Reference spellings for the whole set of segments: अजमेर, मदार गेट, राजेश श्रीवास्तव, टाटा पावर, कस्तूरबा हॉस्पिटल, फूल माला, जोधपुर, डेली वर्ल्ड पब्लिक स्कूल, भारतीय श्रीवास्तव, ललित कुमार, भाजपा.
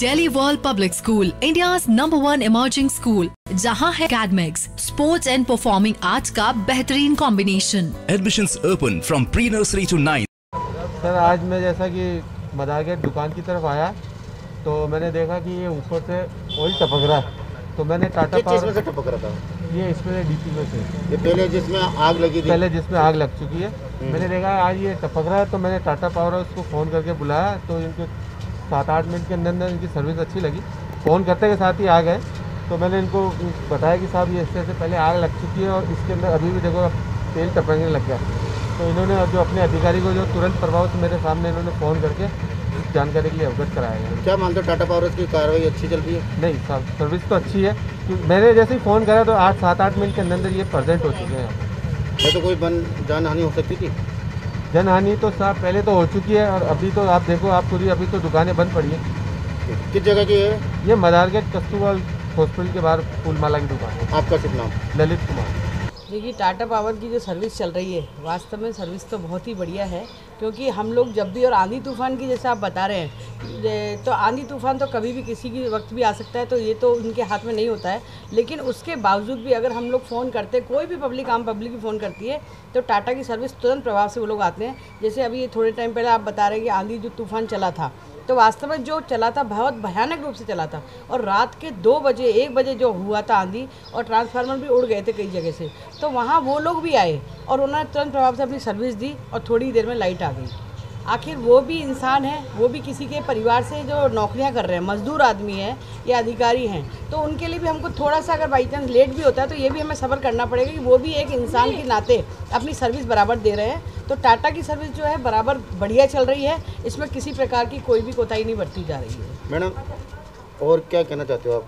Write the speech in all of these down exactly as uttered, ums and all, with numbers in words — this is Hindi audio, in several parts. डेली वर्ल्ड पब्लिक स्कूल, India's number one emerging school, जहां है academics, sports and performing arts का बेहतरीन combination. Admissions open from pre nursery to ninth. Sir, आज मैं जैसा कि मदार गेट दुकान की तरफ आया तो मैंने देखा कि ये ऊपर से ऑयल टपक रहा है, तो मैंने टाटा पावर से टपक रहा था, ये इसमें डीपी में से, ये पहले जिसमें आग लगी थी, पहले जिसमें आग लग चुकी है, मैंने देखा आज ये टपक रहा है, तो मैंने टाटा पावर उसको फ़ोन करके बुलाया, तो इनके सात आठ मिनट के अंदर अंदर इनकी सर्विस अच्छी लगी। फ़ोन करते के साथ ही आ गए, तो मैंने इनको बताया कि साहब ये इससे से पहले आग लग चुकी है और इसके अंदर अभी भी देखो तेल टपकने लग गया। तो इन्होंने जो अपने अधिकारी को जो तुरंत प्रभाव से मेरे सामने इन्होंने फ़ोन करके जानकारी के लिए अवगत कराया है। क्या मानते हो टाटा पावर की कार्रवाई अच्छी चल रही है? नहीं साहब, सर्विस तो अच्छी है, मैंने जैसे ही फ़ोन करा तो आठ सात आठ मिनट के अंदर ये प्रेजेंट हो चुके हैं। तो कोई बन जान हानि हो सकती थी? जन हानि तो साहब पहले तो हो चुकी है और अभी तो आप देखो, आप पूरी अभी तो दुकानें बंद पड़ी हैं। किस जगह की है ये? मदार गेट कस्तूरबा हॉस्पिटल के बाहर फूलमाला की दुकान है। आपका शुभ नाम? ललित कुमार। देखिए, टाटा पावर की जो सर्विस चल रही है, वास्तव में सर्विस तो बहुत ही बढ़िया है, क्योंकि हम लोग जब भी, और आंधी तूफान की जैसे आप बता रहे हैं, तो आंधी तूफान तो कभी भी किसी भी वक्त भी आ सकता है, तो ये तो उनके हाथ में नहीं होता है, लेकिन उसके बावजूद भी अगर हम लोग फ़ोन करते, कोई भी पब्लिक, आम पब्लिक भी फ़ोन करती है, तो टाटा की सर्विस तुरंत प्रभाव से वो लोग आते हैं। जैसे अभी थोड़े टाइम पहले आप बता रहे हैं कि आंधी जो तूफान चला था, तो वास्तव में जो चला था बहुत भयानक रूप से चला था, और रात के दो बजे एक बजे जो हुआ था आंधी, और ट्रांसफार्मर भी उड़ गए थे कई जगह से, तो वहाँ वो लोग भी आए और उन्होंने तुरंत प्रभाव से अपनी सर्विस दी और थोड़ी देर में लाइट आ गई। आखिर वो भी इंसान है, वो भी किसी के परिवार से जो नौकरियां कर रहे हैं, मजदूर आदमी है या अधिकारी हैं, तो उनके लिए भी हमको थोड़ा सा अगर बाई चांस लेट भी होता है तो ये भी हमें सब्र करना पड़ेगा कि वो भी एक इंसान के नाते अपनी सर्विस बराबर दे रहे हैं। तो टाटा की सर्विस जो है बराबर बढ़िया चल रही है, इसमें किसी प्रकार की कोई भी कोताही नहीं बरती जा रही है। मैडम, और क्या कहना चाहते हो आप?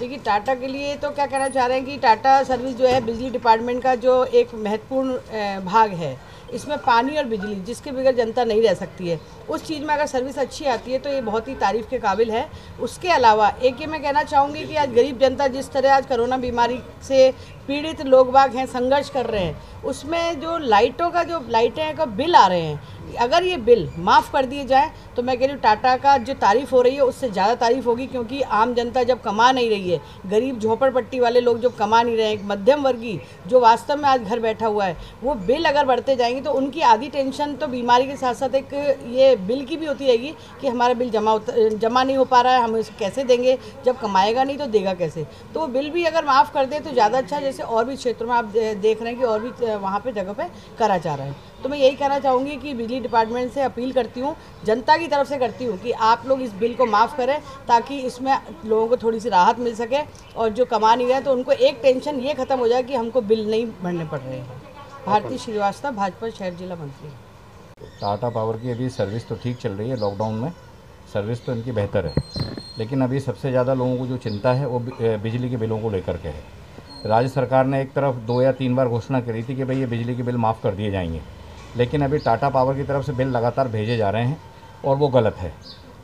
देखिए, टाटा के लिए तो क्या कहना चाह रहे हैं कि टाटा सर्विस जो है बिजली डिपार्टमेंट का जो एक महत्वपूर्ण भाग है, इसमें पानी और बिजली जिसके बगैर जनता नहीं रह सकती है, उस चीज़ में अगर सर्विस अच्छी आती है तो ये बहुत ही तारीफ़ के काबिल है। उसके अलावा एक ये मैं कहना चाहूँगी कि आज गरीब जनता जिस तरह आज कोरोना बीमारी से पीड़ित लोग बाग हैं, संघर्ष कर रहे हैं, उसमें जो लाइटों का जो लाइटें का बिल आ रहे हैं, अगर ये बिल माफ़ कर दिए जाए तो मैं कह रही हूँ टाटा का जो तारीफ़ हो रही है उससे ज़्यादा तारीफ़ होगी, क्योंकि आम जनता जब कमा नहीं रही है, गरीब झोपड़पट्टी वाले लोग जो कमा नहीं रहे हैं, मध्यम वर्गीय जो वास्तव में आज घर बैठा हुआ है, वो बिल अगर बढ़ते जाएंगे तो उनकी आधी टेंशन तो बीमारी के साथ साथ एक ये बिल की भी होती रहेगी कि हमारा बिल जमा जमा नहीं हो पा रहा है, हम इसे कैसे देंगे, जब कमाएगा नहीं तो देगा कैसे। तो वो बिल भी अगर माफ़ कर दें तो ज़्यादा अच्छा, जैसे और भी क्षेत्रों में आप देख रहे हैं कि और भी वहाँ पर जगह पर करा जा रहा है। तो मैं यही कहना चाहूँगी कि बिजली डिपार्टमेंट से अपील करती हूँ, जनता की तरफ से करती हूँ कि आप लोग इस बिल को माफ़ करें, ताकि इसमें लोगों को थोड़ी सी राहत मिल सके, और जो कमा नहीं रहे तो उनको एक टेंशन ये खत्म हो जाए कि हमको बिल नहीं भरने पड़ रहे हैं। भारतीय श्रीवास्तव, भाजपा शहर जिला मंत्री। टाटा पावर की अभी सर्विस तो ठीक चल रही है, लॉकडाउन में सर्विस तो इनकी बेहतर है, लेकिन अभी सबसे ज़्यादा लोगों को जो चिंता है वो बिजली के बिलों को लेकर के है। राज्य सरकार ने एक तरफ दो या तीन बार घोषणा करी थी कि भाई ये बिजली के बिल माफ़ कर दिए जाएंगे, लेकिन अभी टाटा पावर की तरफ से बिल लगातार भेजे जा रहे हैं और वो गलत है।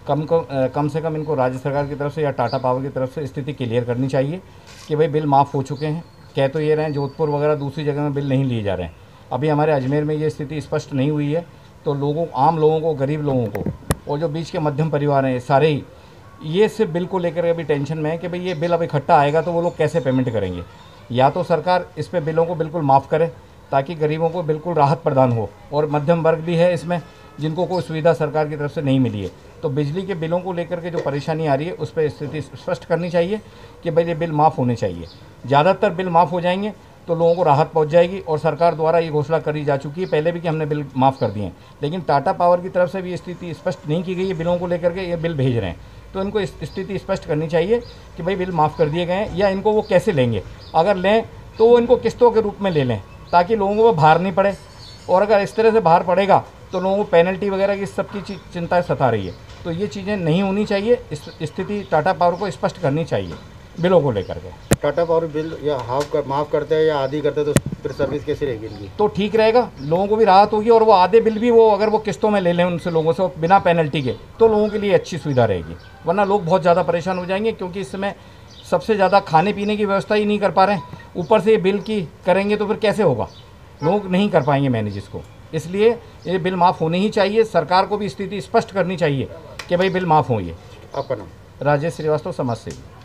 कम कम कम से कम इनको राज्य सरकार की तरफ से या टाटा पावर की तरफ से स्थिति क्लियर करनी चाहिए कि भाई बिल माफ़ हो चुके हैं। कह तो ये रहे हैं जोधपुर वगैरह दूसरी जगह में बिल नहीं लिए जा रहे हैं, अभी हमारे अजमेर में ये स्थिति स्पष्ट नहीं हुई है, तो लोगों, आम लोगों को, गरीब लोगों को और जो बीच के मध्यम परिवार हैं, सारे ही ये सिर्फ बिल को लेकर अभी टेंशन में है कि भाई ये बिल अब इकट्ठा आएगा तो वो लोग कैसे पेमेंट करेंगे। या तो सरकार इस पर बिलों को बिल्कुल माफ़ करे ताकि गरीबों को बिल्कुल राहत प्रदान हो, और मध्यम वर्ग भी है इसमें जिनको कोई सुविधा सरकार की तरफ से नहीं मिली है, तो बिजली के बिलों को लेकर के जो परेशानी आ रही है उस पर स्थिति स्पष्ट करनी चाहिए कि भाई ये बिल माफ़ होने चाहिए। ज़्यादातर बिल माफ़ हो जाएंगे तो लोगों को राहत पहुंच जाएगी, और सरकार द्वारा ये घोषणा करी जा चुकी है पहले भी कि हमने बिल माफ़ कर दिए हैं, लेकिन टाटा पावर की तरफ से भी स्थिति स्पष्ट नहीं की गई है, बिलों को लेकर के ये बिल भेज रहे हैं, तो इनको स्थिति स्पष्ट करनी चाहिए कि भाई बिल माफ़ कर दिए गए हैं, या इनको वो कैसे लेंगे, अगर लें तो वो इनको किस्तों के रूप में ले लें ताकि लोगों को भार नहीं पड़े, और अगर इस तरह से भार पड़ेगा तो लोगों को पेनल्टी वगैरह की सब की चिंता सता रही है, तो ये चीज़ें नहीं होनी चाहिए। स्थिति टाटा पावर को स्पष्ट करनी चाहिए बिलों को लेकर के। टाटा पावर बिल या हाफ कर माफ़ करते हैं या आधी करते हैं तो फिर सर्विस कैसी रहेगी इनकी? तो ठीक रहेगा, लोगों को भी राहत होगी, और वो आधे बिल भी वो अगर वो किस्तों में ले लें उनसे लोगों से बिना पेनल्टी के, तो लोगों के लिए अच्छी सुविधा रहेगी, वरना लोग बहुत ज़्यादा परेशान हो जाएंगे, क्योंकि इस समय सबसे ज़्यादा खाने पीने की व्यवस्था ही नहीं कर पा रहे हैं, ऊपर से ये बिल की करेंगे तो फिर कैसे होगा, लोग नहीं कर पाएंगे मैनेज इसको, इसलिए ये बिल माफ़ होने ही चाहिए। सरकार को भी स्थिति स्पष्ट करनी चाहिए कि भाई बिल माफ़ हो। ये आपका नाम? राजेश श्रीवास्तव, समाज सेवी।